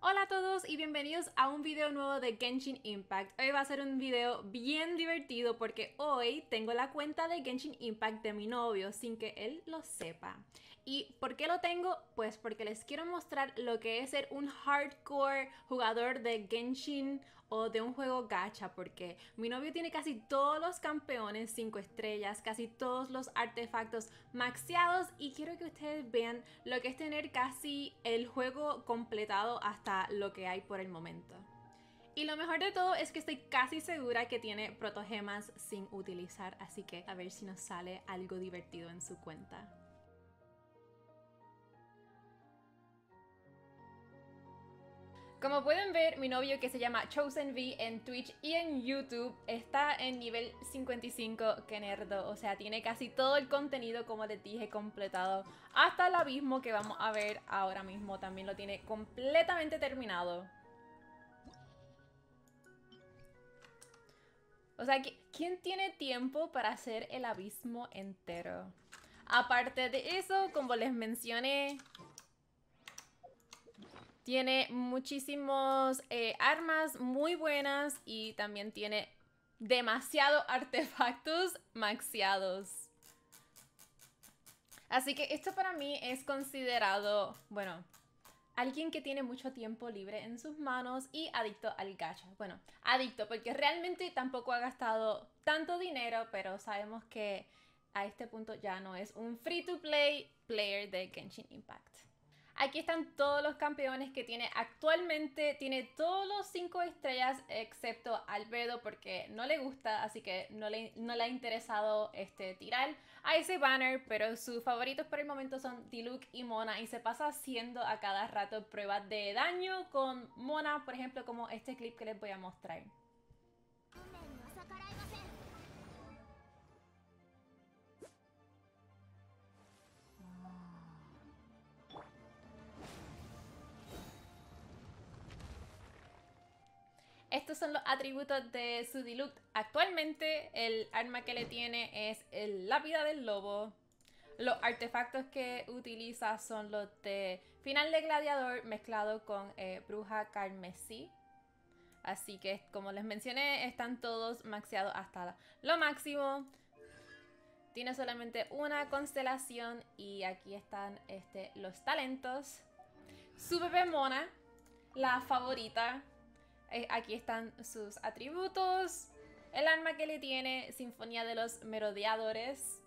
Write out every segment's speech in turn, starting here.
Hola a todos y bienvenidos a un video nuevo de Genshin Impact. Hoy va a ser un video bien divertido porque hoy tengo la cuenta de Genshin Impact de mi novio sin que él lo sepa. ¿Y por qué lo tengo? Pues porque les quiero mostrar lo que es ser un hardcore jugador de Genshin o de un juego gacha, porque mi novio tiene casi todos los campeones 5 estrellas, casi todos los artefactos maxeados y quiero que ustedes vean lo que es tener casi el juego completado hasta lo que hay por el momento. Y lo mejor de todo es que estoy casi segura que tiene protogemas sin utilizar, así que a ver si nos sale algo divertido en su cuenta. Como pueden ver, mi novio, que se llama Chosen V en Twitch y en YouTube, está en nivel 55, que nerdo. O sea, tiene casi todo el contenido, como les dije, completado. Hasta el abismo, que vamos a ver ahora mismo, también lo tiene completamente terminado. O sea, ¿quién tiene tiempo para hacer el abismo entero? Aparte de eso, como les mencioné, tiene muchísimos armas muy buenas y también tiene demasiados artefactos maxeados. Así que esto para mí es considerado, bueno, alguien que tiene mucho tiempo libre en sus manos y adicto al gacha. Bueno, adicto porque realmente tampoco ha gastado tanto dinero, pero sabemos que a este punto ya no es un free to play player de Genshin Impact. Aquí están todos los campeones que tiene actualmente. Tiene todos los 5 estrellas excepto Albedo porque no le gusta, así que no le ha interesado tirar a ese banner, pero sus favoritos por el momento son Diluc y Mona, y se pasa haciendo a cada rato pruebas de daño con Mona, por ejemplo, como este clip que les voy a mostrar. Estos son los atributos de su Diluc. Actualmente el arma que le tiene es el lápida del lobo. Los artefactos que utiliza son los de final de gladiador mezclado con bruja carmesí. Así que, como les mencioné, están todos maxeados hasta lo máximo. Tiene solamente una constelación y aquí están los talentos. Su bebé Mona, la favorita. Aquí están sus atributos, el arma que le tiene, Sinfonía de los Merodeadores.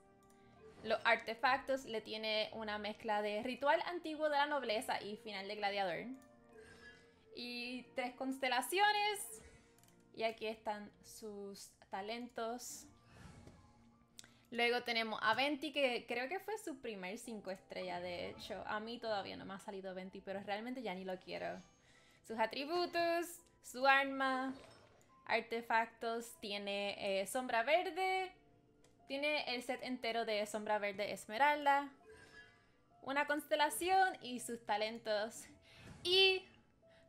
Los artefactos le tiene una mezcla de Ritual Antiguo de la Nobleza y Final de Gladiador. Y 3 constelaciones. Y aquí están sus talentos. Luego tenemos a Venti, que creo que fue su primer 5 estrella, de hecho. A mí todavía no me ha salido Venti, pero realmente ya ni lo quiero. Sus atributos, su arma, artefactos, tiene sombra verde, tiene el set entero de sombra verde esmeralda, una constelación y sus talentos. Y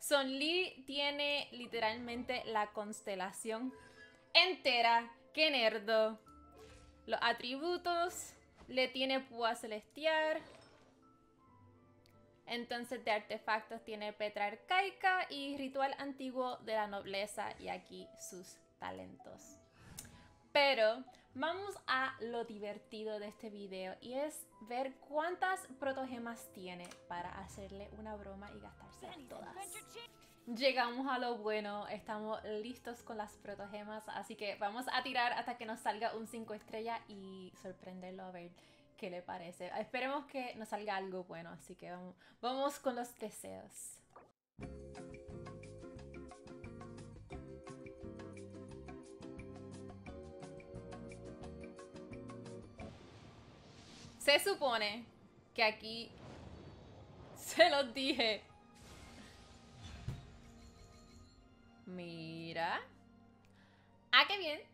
Song Li tiene literalmente la constelación entera, que nerdo. Los atributos, le tiene púa celestial. Entonces, de artefactos tiene Petra Arcaica y Ritual Antiguo de la Nobleza, y aquí sus talentos. Pero vamos a lo divertido de este video, y es ver cuántas protogemas tiene para hacerle una broma y gastárselas todas. Llegamos a lo bueno, estamos listos con las protogemas, así que vamos a tirar hasta que nos salga un 5 estrella y sorprenderlo a ver ¿qué le parece? Esperemos que nos salga algo bueno, así que vamos con los deseos. Se supone que aquí se los dije. Mira. Ah, qué bien.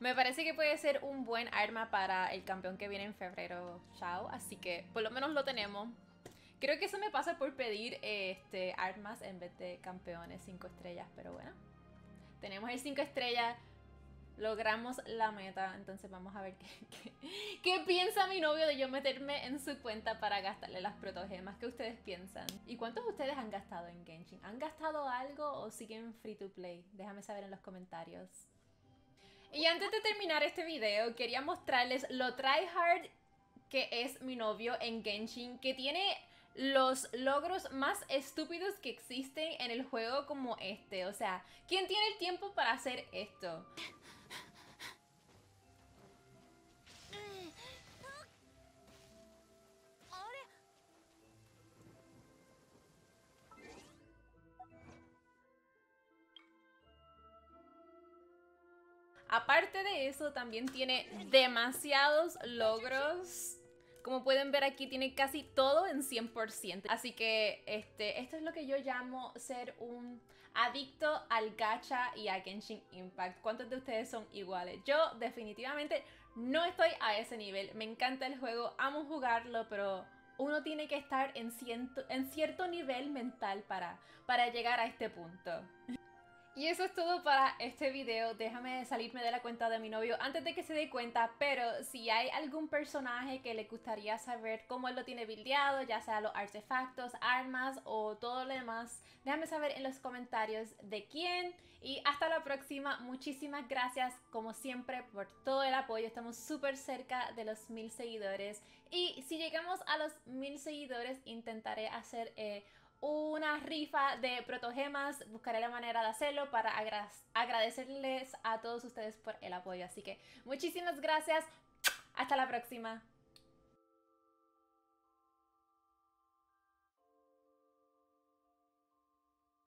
Me parece que puede ser un buen arma para el campeón que viene en febrero, Chao, así que por lo menos lo tenemos. Creo que eso me pasa por pedir armas en vez de campeones 5 estrellas, pero bueno. Tenemos el 5 estrellas, Logramos la meta, entonces vamos a ver qué piensa mi novio de yo meterme en su cuenta para gastarle las protogemas. ¿Qué ustedes piensan? ¿Y cuántos de ustedes han gastado en Genshin? ¿Han gastado algo o siguen free to play? Déjame saber en los comentarios. Y antes de terminar este video, quería mostrarles lo tryhard que es mi novio en Genshin, que tiene los logros más estúpidos que existen en el juego como este. O sea, ¿quién tiene el tiempo para hacer esto? Aparte de eso, también tiene demasiados logros. Como pueden ver aquí, tiene casi todo en 100%. Así que esto es lo que yo llamo ser un adicto al gacha y a Genshin Impact. ¿Cuántos de ustedes son iguales? Yo definitivamente no estoy a ese nivel. Me encanta el juego, amo jugarlo, pero uno tiene que estar en cierto nivel mental para llegar a este punto. Y eso es todo para este video. Déjame salirme de la cuenta de mi novio antes de que se dé cuenta, pero si hay algún personaje que le gustaría saber cómo él lo tiene buildeado, ya sea los artefactos, armas o todo lo demás, déjame saber en los comentarios de quién. Y hasta la próxima. Muchísimas gracias como siempre por todo el apoyo. Estamos súper cerca de los 1000 seguidores. Y si llegamos a los 1000 seguidores, intentaré hacer una rifa de protogemas. Buscaré la manera de hacerlo para agradecerles a todos ustedes por el apoyo. Así que muchísimas gracias. Hasta la próxima.